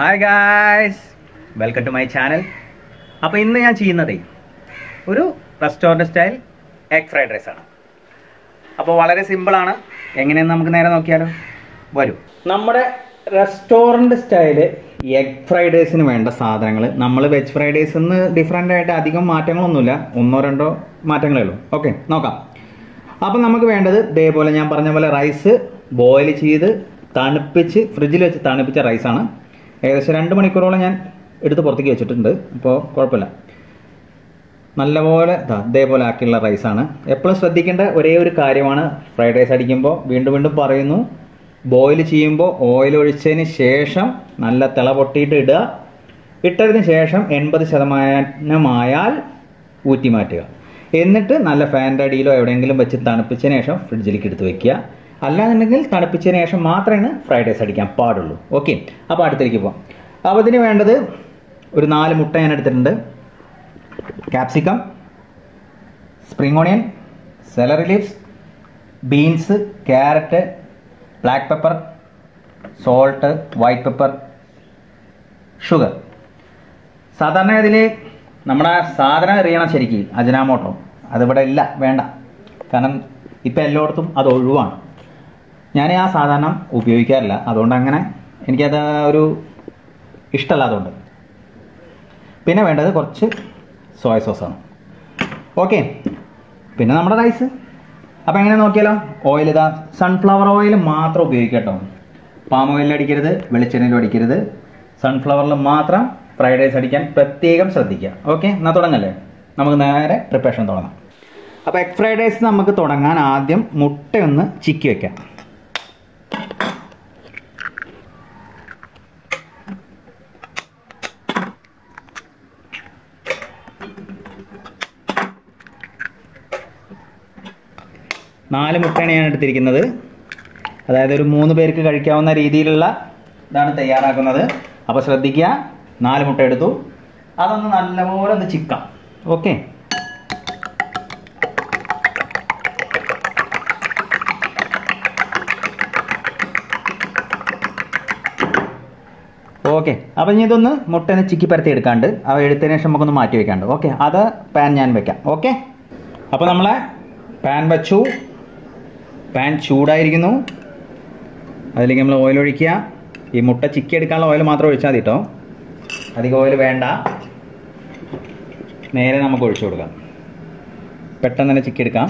Hi guys, welcome to my channel. Now, I am going to do a restaurant style egg fried rice. So, it is simple. How do we look at it? Our restaurant style egg fried rice is different from veg fried rice. Okay, let's see. Boil the rice. I will show you the Allah and the Tanapichin Asha Matra Fridays at Camp Padulu. Okay, apart the Kibo. Abadini Vandade Urinal Mutta and Tender Capsicum, Spring Onion, Celery Leaves, Beans, Carrot, Black Pepper, Salt, White Pepper, Sugar. Sadhana Dile Namada Sadhana Riana Cheriki, Ajanamoto, Adabadilla, Vanda, Kanan Ipelortum, Adoruan. Yana Sadana, Ubi Kerala, Adondangana, and Gadaru Istala Donda. Pina Venda Corche, soy sauce. Okay, Pinamada rice, Abangana Okela, oil, the sunflower oil, matro Guicaton, palm oil dedicated, Velichene dedicated, sunflower matra, fried rice adican, Pratigam Sadica. Okay, Nathorangale, Namana preparation Dona. A pack fried rice Namakatorangana, Adim, Mutten, Chikiaka. I am going to take another. That is the moon berk. I can read the la. That is the Yarakanada. Aposadikia, Nalimutadu. Other than Lamora the Chica. Okay. Okay. Abaniduna, Motan Chiki Perthed Candle. I will tell you some of the Mati candle. Okay. Other pan yan beca. Okay. Upon pan bachu. Pan chooda irikunu adilike നമ്മൾ oil ഒഴിക്കുക ഈ മുട്ട ചിക്കി എടുക്കാനുള്ള oil മാത്രം ഒഴിച്ചാൽ മതി ട്ടോ അധികം oil വേണ്ട നേരെ നമുക്ക് ഒഴിച്ചു കൊടുക്കാം പെട്ടെന്ന് തന്നെ ചിക്കി എടുക്കാം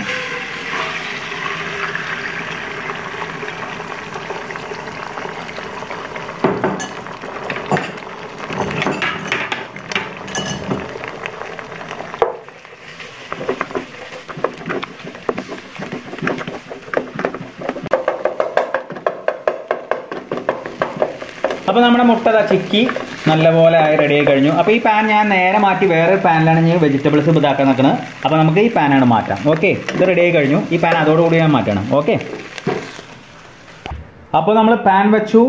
So, we have a chicky, a pan and vegetables. We have a pan and mata. Okay, this is pan and okay. Now, pan with two.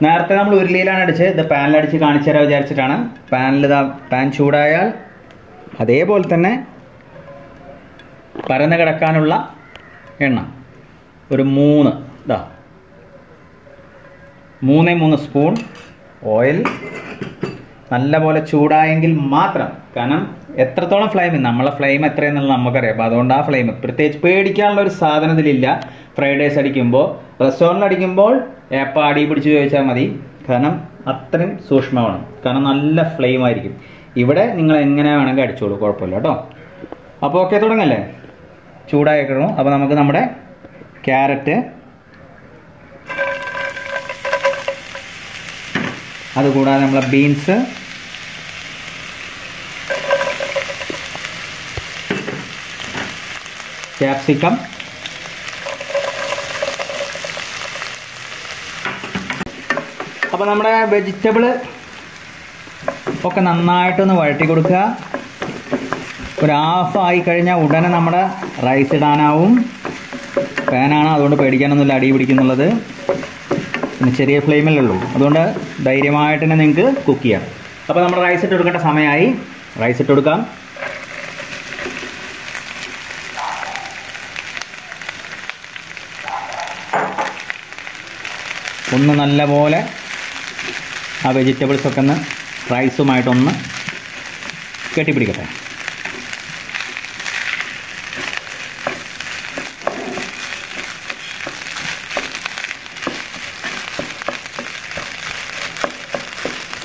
Now, the pan is a pan. Pan 3 spoon oil. Nalla pole choodayengil matram kanam etratholam flame nammala flame etrenallu namakare appo adonda flame prathech pedikkalla oru sadhanadil illa fried rice adikkumbo restaurant adikkumbol appa adi pidichu vecha madi kanam athrim sooshmavanam kanam nalla flame aayirikkum ivide ningal engane venangal adicholu koppilla ട്ടോ appo okay thodangalle choodayekirunu appo namakku nammade carrot That's good. Have beans. Capsicum. Now we have vegetables. We have rice. Cherry flame lulu. Adonda, diarrhea and then cook here. Upon the rice to look at some eye, rice to come. Unanalla mole, ആ വെജിറ്റബിൾസൊക്കെ ഒന്ന് റൈസുമായിട്ടൊന്ന് കെട്ടിപ്പിടിക്കട്ടെ.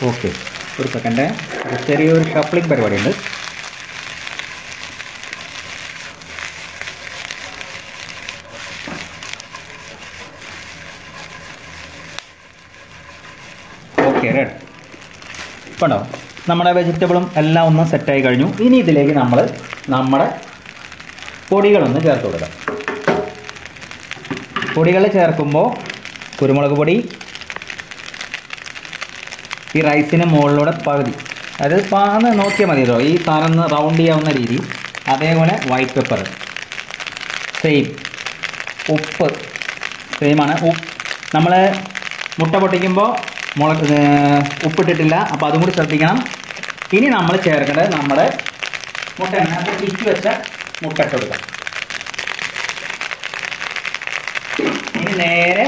Okay, ഒരു second, ചെറിയൊരു shuffling പരിപാടിയുണ്ട്. Okay, red. ഇപ്പോൾ ഉണ്ടോ നമ്മുടെ വെജിറ്റബിളും എല്ലാം ഒന്ന് സെറ്റായി കഴിഞ്ഞു. ഇനി ഇതിലേക്ക് നമ്മൾ നമ്മുടെ പൊടികളൊന്ന് ചേർത്ത് കൊടുക്കാം. പൊടികൾ ചേർക്കുമ്പോൾ കുരുമുളക് പൊടി ഈ റൈസിന് മുകളിലൂടെ പകുതി, അതായത് പാന്ന് നോക്കിയാൽ മതി കേട്ടോ, ഈ സാധനം റൗണ്ട് ചെയ്യാവുന്ന രീതി. അതേപോലെ വൈറ്റ് പെപ്പർ സെയിം, ഉപ്പ് സെയിമാണ്. നമ്മൾ മുട്ട പൊട്ടിക്കുമ്പോൾ മുളക് ഉപ്പിട്ടിട്ടില്ല, അപ്പോൾ അതും കൂടി ശ്രദ്ധിക്കണം. ഇനി നമ്മൾ ചേർക്കേണ്ടത് നമ്മുടെ മുട്ട, ഇക്കി വെച്ച മുട്ട ഇട്ട് കൊടുക്കാം. ഇനി നേരെ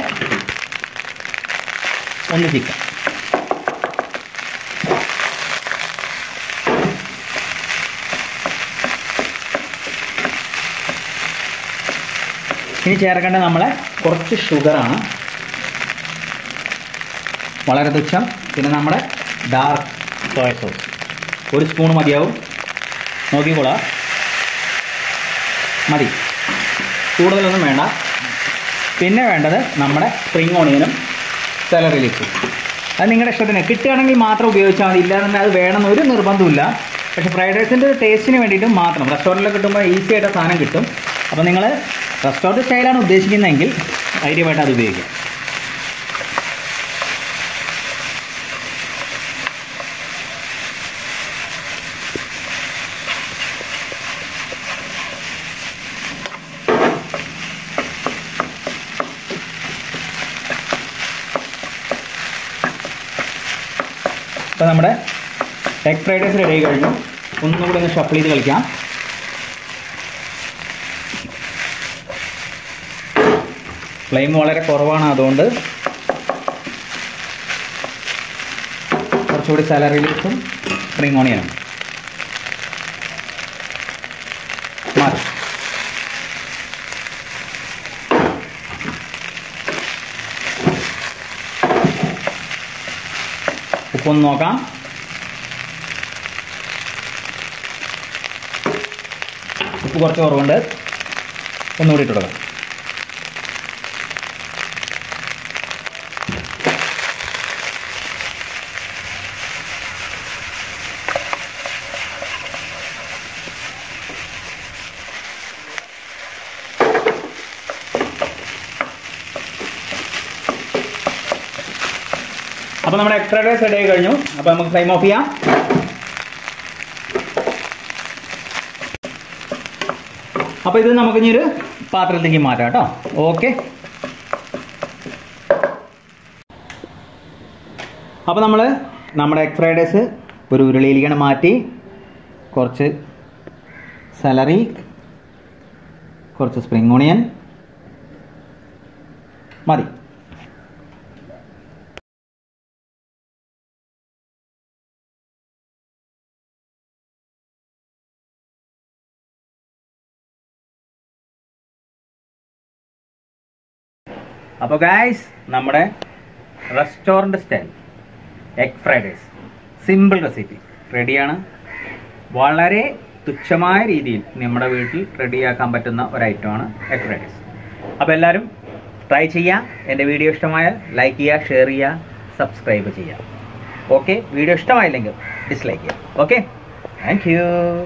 ഒന്ന് ചിക്കാം. ഇനി ചേർക്കേണ്ട നമ്മളെ കുറച്ച് ഷുഗറാണ്, വളരെ തുച്ഛം. പിന്നെ നമ്മുടെ ഡാർക്ക് സോയ സോസ് 1 സ്പൂൺ മതിയാവും, നോക്കിക്കോളാം, മതി, കൂടുതലൊന്നും വേണ്ട. പിന്നെ വേണ്ടത് നമ്മുടെ സ്പ്രിംഗ് ഓണിയനും സെലറി ലീഫും. അത് നിങ്ങളുടെ ഇഷ്ടത്തിന്, കിട്ടുകയാണെങ്കിൽ മാത്രം ഉപയോഗിച്ചാൽ മതി, ഇല്ലാതെ അത് വേണമെന്ന് ഒരു നിർബന്ധമില്ല. പക്ഷേ ഫ്രൈഡ് റൈസിൻ്റെ ഒരു ടേസ്റ്റിന് വേണ്ടിയിട്ട് മാത്രം, റെസ്റ്റോറൻറ്റിൽ കിട്ടുമ്പോൾ ഈസി ആയിട്ട് സാധനം കിട്ടും. അപ്പോൾ നിങ്ങൾ റെസ്റ്റോറൻറ്റ് സ്റ്റൈലാണ് ഉദ്ദേശിക്കുന്നതെങ്കിൽ ധൈര്യമായിട്ട് അത് ഉപയോഗിക്കാം. ഇപ്പോൾ നമ്മുടെ എഗ് ഫ്രൈഡ് റൈസ് റെഡി ആയി കഴിഞ്ഞു. ഒന്നുകൂടി ഒന്ന് ഷഫിൾ ചെയ്ത് കളിക്കാം. ഫ്ലെയിം വളരെ കുറവാണ്, അതുകൊണ്ട് കുറച്ചുകൂടി സാലറി ലീഫും സ്പ്രിംഗ് ഓണിയനും മാറി. ഉപ്പൊന്ന് നോക്കാം. ഉപ്പ് കുറച്ച് കുറവുണ്ട്, ഒന്നുകൂടി ഇട്ട് കൊടുക്കാം. അപ്പോൾ നമ്മുടെ എക്സ്ട്രാ ഡേസ് റെഡി ആയി കഴിഞ്ഞു. അപ്പോൾ നമുക്ക് ഫ്ലെയിം ഓഫ് ചെയ്യാം. അപ്പോൾ ഇത് നമുക്കിനിയൊരു പാത്രത്തിലേക്ക് മാറ്റാം കേട്ടോ. ഓക്കെ, അപ്പോൾ നമ്മൾ നമ്മുടെ എഗ് ഫ്രൈഡ് റൈസ് ഒരു ഉരുളിയിലേക്കാണ് മാറ്റി, കുറച്ച് സെലറി, കുറച്ച് സ്പ്രിംഗ് ഓണിയൻ മതി. അപ്പോൾ ഗൈസ്, നമ്മുടെ restaurant style egg fried rice simple recipe റെഡിയാണ്. വളരെ തുച്ഛമായ രീതിയിൽ നമ്മുടെ വീട്ടിൽ റെഡിയാക്കാൻ പറ്റുന്ന ഒരു ഐറ്റമാണ് എഗ് ഫ്രൈഡ് റൈസ്. അപ്പോൾ എല്ലാവരും ട്രൈ ചെയ്യുക. എൻ്റെ വീഡിയോ ഇഷ്ടമായാൽ ലൈക്ക് ചെയ്യുക, ഷെയർ ചെയ്യുക, സബ്സ്ക്രൈബ് ചെയ്യുക. ഓക്കെ, വീഡിയോ ഇഷ്ടമായില്ലെങ്കിൽ ഡിസ്ലൈക്ക് ചെയ്യുക. Okay, thank U.